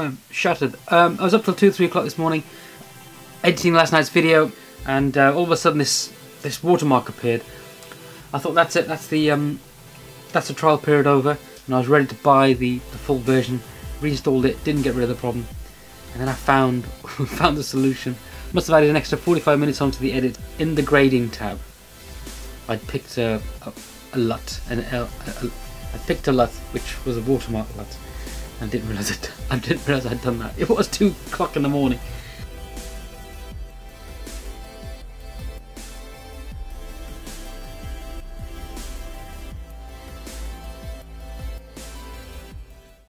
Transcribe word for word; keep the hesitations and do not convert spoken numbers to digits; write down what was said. I'm shattered. Um, I was up till two, three o'clock this morning, editing last night's video, and uh, all of a sudden this this watermark appeared. I thought that's it. That's the um, that's the trial period over, and I was ready to buy the, the full version. Reinstalled it, didn't get rid of the problem, and then I found found the solution. Must have added an extra forty-five minutes onto the edit in the grading tab. I picked a, a, a L U T, an L, a, a, I picked a L U T which was a watermark L U T. I didn't realise I didn't realise I'd done that. It was two o'clock in the morning.